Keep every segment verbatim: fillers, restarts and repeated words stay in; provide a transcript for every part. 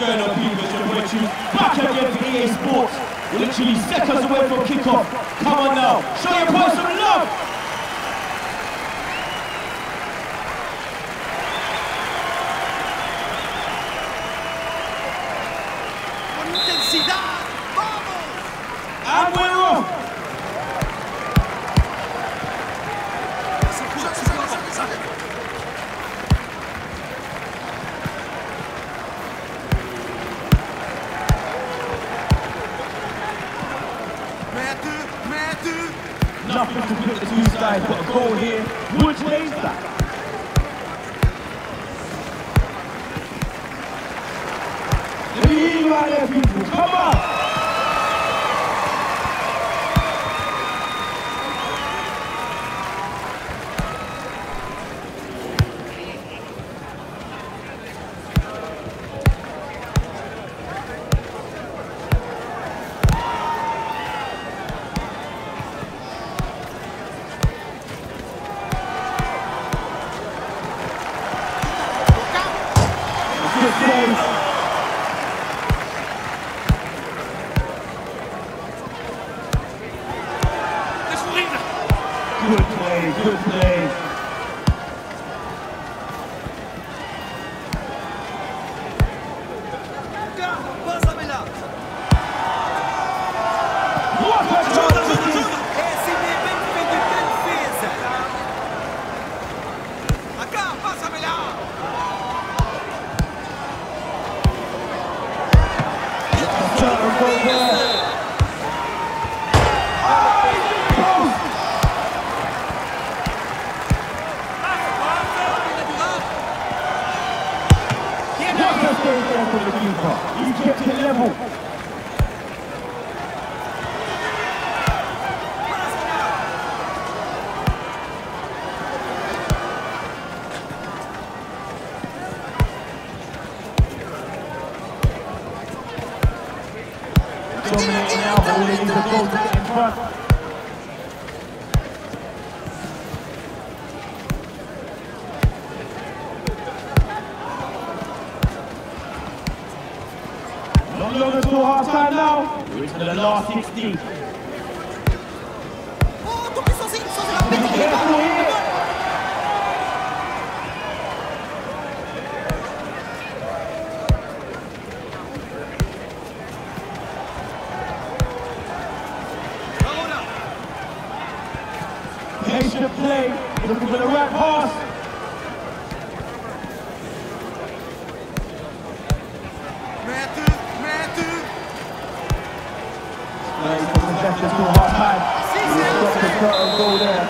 going on, people? It's your boy Choose back again for E A Sports. We're literally seconds away from kickoff. Come on now, show your boys some love. Nothing to put the two sides but a goal here, which means that. Let me hear you out there, people. Come on! Good play, good play. What a chance! You kept it level. Dominating now, but we're leaving the goal to get in front. Not long until half time now. We're into the last sixteen. Oh, don't be so sick, so sick. Be careful here. Patient play. Looking for the right pass. Just do a hard time. We've got the front and goal there.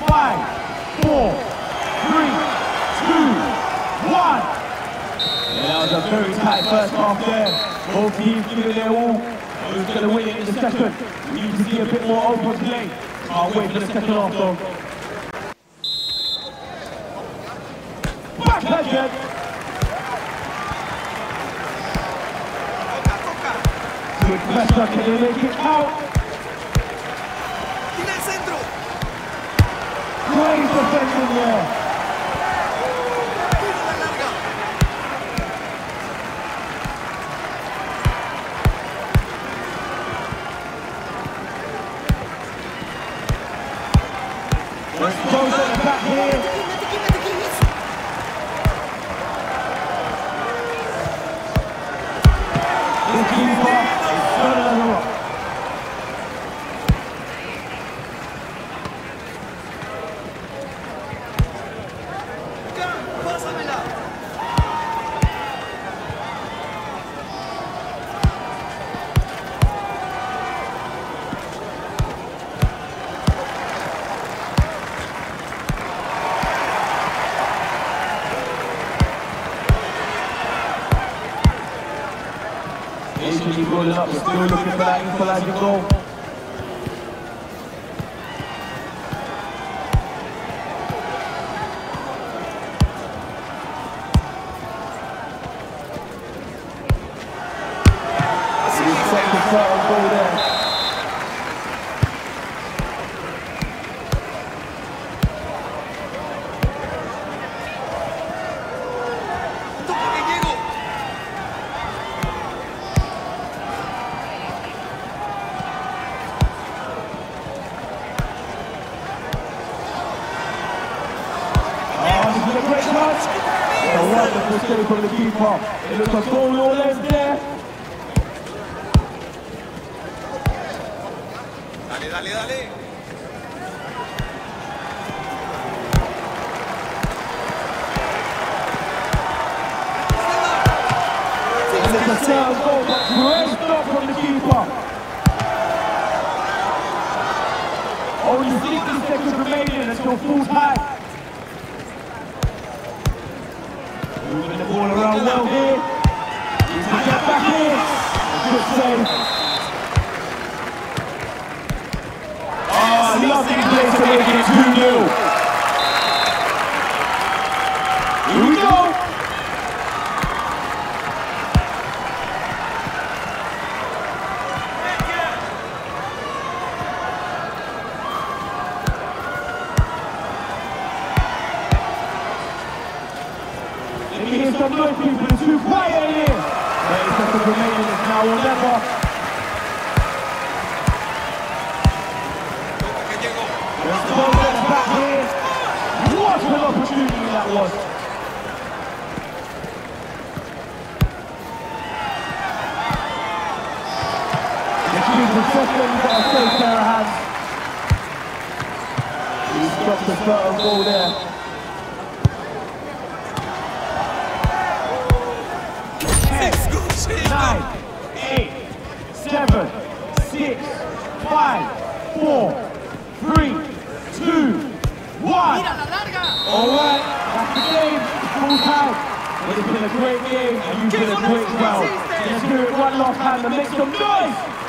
What? What? What? What? What? What? What? five, four, three, two, one. Yeah, that was a very tight first half there. Both teams giving their all. Who's going to win it in the second? We need to see a bit more open play. Can't wait for the second half though. Back again. Good pressure, can they make it out? Great defending there. Let's go to the back here. The keeper is further up. going up, still looking for that equalizer goal. So you take the third and goal there. From the keeper. It looks like goal Lawless there. Dale, dale, dale. It looks like a goal, but great stop from the keeper. Only sixty seconds remaining until full time. Moving the ball around well here. He's going to get back in. Good save. Oh, lovely place to make it two nil. Here we go. Some noise, people, it's too quiet in here! But it's just a grenade, it's now or never. There's no left back here. What an opportunity that was! The keys were suffering, but a safe pair of hands. He's got the third goal there. Nine, eight, seven, six, five, four, three, two, one. All right, that's the game. It's full time. It's been a great game, and you've been a great crowd. Let's do it one last time and make some noise.